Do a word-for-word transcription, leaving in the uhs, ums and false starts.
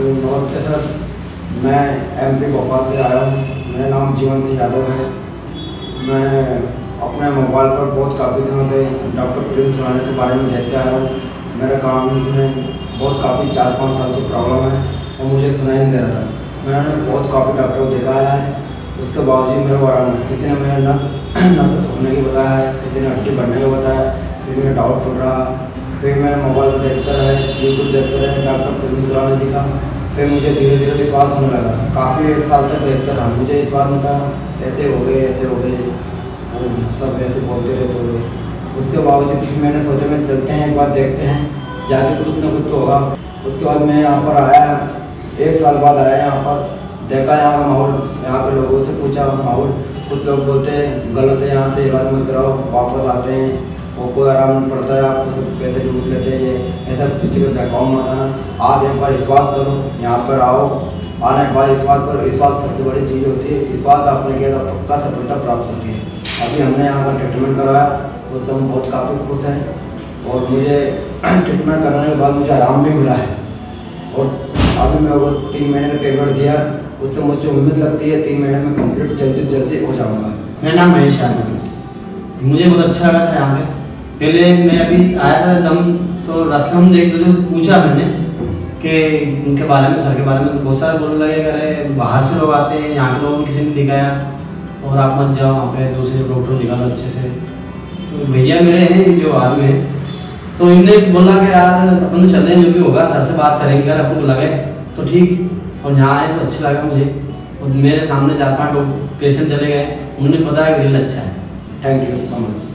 नमस्ते सर, मैं M P Bhopal से आया हूँ। मेरा नाम जीवंत यादव है। मैं अपने मोबाइल पर बहुत काफ़ी दिनों से डॉक्टर प्रेम सुनानी के बारे में देखते आया हूँ। मेरे काम में बहुत काफ़ी चार पाँच साल से प्रॉब्लम है और मुझे सुनाई नहीं दे रहा था। मैंने बहुत काफ़ी डॉक्टर को दिखाया है, उसके बावजूद मेरे आराम है। किसी ने मेरे नस नसें सूखने की बताया है, किसी ने हड्डी बढ़ने की बताया, फिर मेरा डाउट फूट रहा। फिर मैंने मोबाइल पर देखते रहे, यूट्यूब देखते रहे डॉक्टर प्रेम सुनानी जी का। फिर मुझे धीरे धीरे विश्वास होने लगा। काफ़ी एक साल तक देखता रहा, मुझे विश्वास नहीं था। ऐसे हो गए, ऐसे हो गए, सब ऐसे बोलते रहते हो गए। उसके बावजूद फिर मैंने सोचा मैं चलते हैं, एक बार देखते हैं, जाके कुछ ना कुछ तो होगा। उसके बाद मैं यहाँ पर आया, एक साल बाद आया यहाँ पर, देखा यहाँ का माहौल, यहाँ के लोगों से पूछा माहौल। कुछ लोग बोलते हैं गलत है, यहाँ से इलाज मत कराओ, वापस आते हैं और कोई आराम नहीं पड़ता है, आपको सब पैसे लूट लेते हैं। ये ऐसा किसी का अकाउंट मत आना। आप एक बार विश्वास करो, यहाँ पर आओ, आने के बाद विश्वास करो। विश्वास सबसे बड़ी चीज़ होती है। विश्वास आपने किया तो पक्का सफलता प्राप्त होती है। अभी हमने यहाँ का ट्रीटमेंट करवाया, उससे हम बहुत काफ़ी खुश हैं और मुझे ट्रीटमेंट करने के बाद मुझे आराम भी मिला है। और अभी मैं वो तीन महीने का टेबलेट दिया, उससे मुझे उम्मीद लगती है तीन महीने में कम्प्लीट जल्दी जल्दी हो जाऊँगा। मेरा नाम महेश यादव है। मुझे बहुत अच्छा लगा था यहाँ पर। पहले मैं अभी आया था दम तो रास्ते में देख तो पूछा मैंने कि इनके बारे में, सर के बारे में, तो बहुत सारे बोलने लगे, अरे बाहर से लोग आते हैं, यहाँ के लोगों ने किसी ने दिखाया और आप मत जाओ वहाँ पे, दूसरे डॉक्टर निकालो अच्छे से। तो भैया मेरे हैं जो आर्मी है, तो इनने बोला कि यार अपन तो चलते हैं, जो भी होगा सर से बात करेंगे, अगर अपन को लगे तो ठीक। और यहाँ आए तो अच्छा लगा मुझे। और मेरे सामने चार पाँच पेशेंट चले गए, उन्होंने बताया कि अच्छा है। Thank you so much.